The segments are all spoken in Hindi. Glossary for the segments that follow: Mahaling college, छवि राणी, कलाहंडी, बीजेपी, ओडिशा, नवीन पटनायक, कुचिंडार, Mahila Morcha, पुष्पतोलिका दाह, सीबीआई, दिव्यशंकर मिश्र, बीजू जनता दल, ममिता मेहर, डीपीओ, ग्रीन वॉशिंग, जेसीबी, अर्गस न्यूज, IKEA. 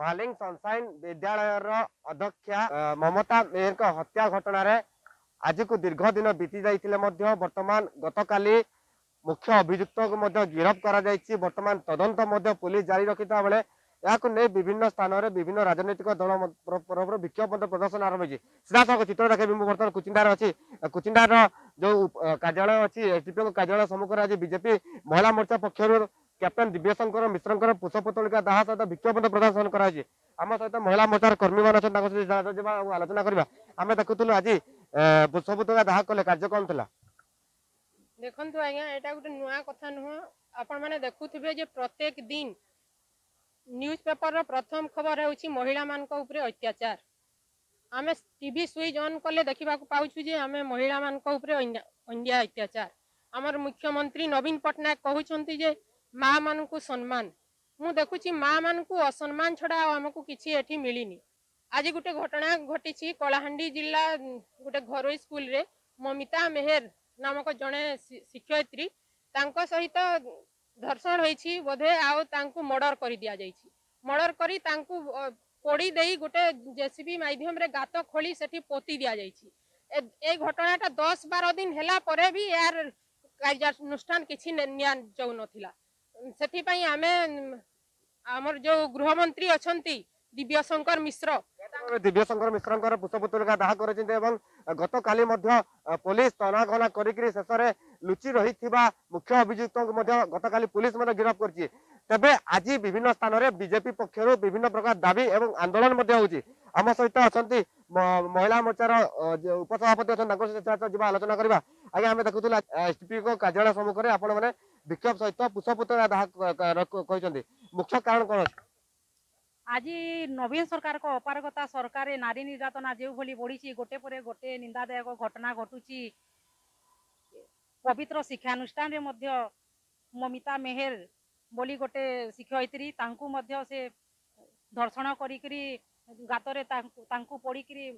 महालिंग सनशाइन विद्यालय अध्यक्षा ममिता मेहर हत्या घटना रे आज को दीर्घ दिन बीती जाते बर्तमान गत काली मुख्य अभियुक्त को गिरफ्त कर बर्तमान तदंत पुलिस जारी रखिता बेले या विभिन्न स्थान में विभिन्न राजनीतिक दल तरफ विक्षोभ प्रदर्शन आरंभ होगी। सीधा साग चित्र देखे बर्तमान कुचिंडार अच्छी कुचिंडार जो कार्यालय अच्छी डीपीओ कार्यालय सम्मुखें आज बीजेपी महिला मोर्चा पक्षर कैप्टेन दिव्यशंकर मिश्र पुष्पतोलिका दाह सहित विक्षोभ प्रदर्शन करम सहित महिला मोर्चार कर्मी मान सहित आलोचना करवा आम देखुलू आज पुष्पतोलिका दाह कले कार्यक्रम था। देखु आज्ञा यहाँ गोटे नुआ कथा नुह आपने देखुए प्रत्येक दिन न्यूज पेपर प्रथम खबर होची महिला मान उपरे अत्याचार। आम टीवी स्विच ऑन कले देखा पाचु जे आम महिला मान उपरे अंडिया अत्याचार। आमर मुख्यमंत्री नवीन पटनायक कहते जे माँ मान को सम्मान मु देखुची माँ मान को असम्मान छड़ा आमको किसी एठी मिलनी। आज गोटे घटना घटी कलाहंडी जिला गोटे घर स्कूल रे ममिता मेहर नामक जड़े शिक्षयित्री सहित धर्षण होती बोधे आउ मर्डर कर दि जा मर्डर करी पोड़ी दे गोटे जेसीबी माध्यम गात खोली से पोती दि जा घटनाटा 10-12 दिन हैला परे भी यार कार्यानुष्ठान किसी जाऊ ना से आम आम जो गृहमंत्री अच्छा दिव्यशंकर मिश्र पुष्पतोलिका दाह कर गत काली पुलिस तनाघना कर लुचि रही मुख्य अभियुक्त गत काली पुलिस मैं गिरफ्त कर तेबे आज विभिन्न स्थान में बीजेपी पक्षर विभिन्न प्रकार दाबी एवं आंदोलन होम सहित अच्छा महिला मोर्चार उपसभापति अच्छा जी आलोचना करवा आगे आम देखु एसपी कार्यालय सम्मुखें आपण मैंने विक्षोभ सहित पुष्पतोलिका दाह कहते मुख्य कारण कौन आज नवीन सरकार को अपारगता सरकार नारी निर्यातना जो भली बढ़ी गोटे पर गोटे निंदादायक घटना घटुची पवित्र शिक्षानुष्ठान रे मध्य ममिता मेहर बोली गोटे शिक्षयित्री तांकु मध्य से धर्षण करी गातरे तांकु पड़ी करी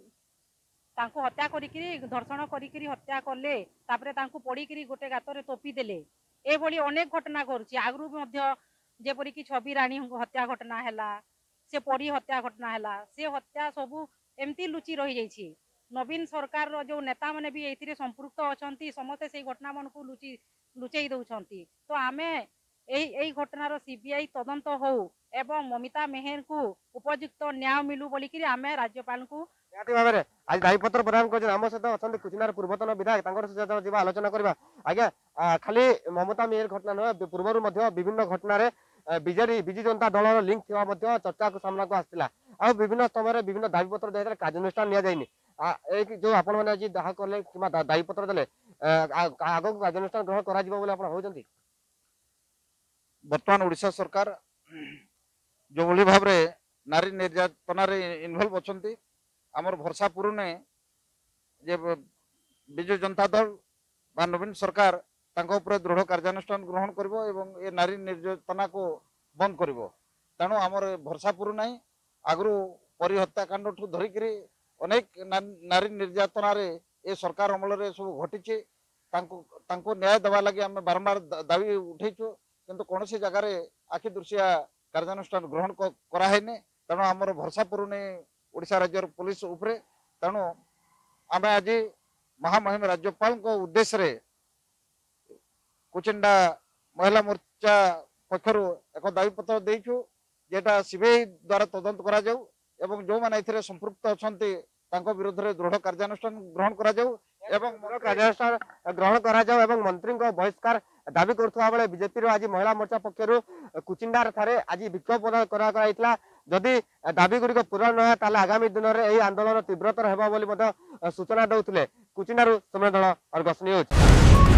तांकु हत्या करी धर्षण करी हत्या करले तापरे तांकु पड़ी करी गोटे गातरे तोपी देले। ए भली अनेक घटना घटुची आगरू मध्य जेपरि कि छवि राणी हत्या घटना हैला से पड़ी हत्या घटना हैला से हत्या सबू एमती लुचि रही जाइए। नवीन सरकार रो जो नेता माने भी एथिरे संपुक्त अछंती समस्त से घटना मन को लुचि लुचेई दउछंती। तो आमे एई घटनार सीबीआई तदंत हो एवं ममिता मेहर को उपयुक्त न्याय मिलू बोली कि आमे राज्यपाल को निहाती भाबरे आज दायीपत्र प्रदान कर आम सहित अछंती कुचिनार पूर्वतन विधायक तांकर सहित जीवा आलोचना करबा। आज्ञा खाली ममिता मेहर घटना न पूर्वरु मध्य विभिन्न घटना रे बीजू जनता दल लिंक थी चर्चा को सामना को आसाला आ विभिन्न समय विभिन्न दाबीपत्र देखे कार्यानुष्ठान नि जो आप दाह कले कि दाबीपत्र देले आग को कार्यानुष्ठान ग्रहण कर बर्तमान ओडिशा सरकार जो भली भाव नारी निर्यातना इनवल्व अच्छा आमर भरसा पुरुने जे बीजू जनता दल बा नवीन सरकार दृढ़ कार्यानुष्ठान ग्रहण कर नारी निर्यातना को बंद कर तेणु आमर भरसा पुरु ना आगु परी हत्याकांड ठू धरिक अनेक नारी निर्यातना ये सरकार अमल में सब घटी न्याय देवा लगे आम बारंबार दावी उठेचु किंतु कौन सी जगार आखि दृश्या कार्यानुष्ठान ग्रहण कराने तेणु आमर भरसा पुरु नहीं ओडिशा राज्य पुलिस उपरे। तेणु आम आज महामहिम राज्यपाल उद्देश्य कुचिंडा महिला मोर्चा पक्षर एक दाबीपत्र देचु जेटा सीबीआई द्वारा तदंत करा जाऊ एवं जो माने एथिरे संपुक्त अछंती तांको विरुद्ध रे दृढ़ कार्यानुष्ठान ग्रहण करा जाऊ एवं कार्यानुष्ठान ग्रहण करा जाऊ एवं मंत्री को बहिष्कार दाबी करथुवा बेले बीजेपी रो आज महिला मोर्चा पक्षर कुचिंडार थारे आज विक्षोभ करा गयतला। जदि दाबी गुड़ी को पूरा न ताले आगामी दिन रे एही आंदोलन तीव्रतर हेबा बोली सूचना दउथले। कुचिंडारु समय दल अर्गस न्यूज।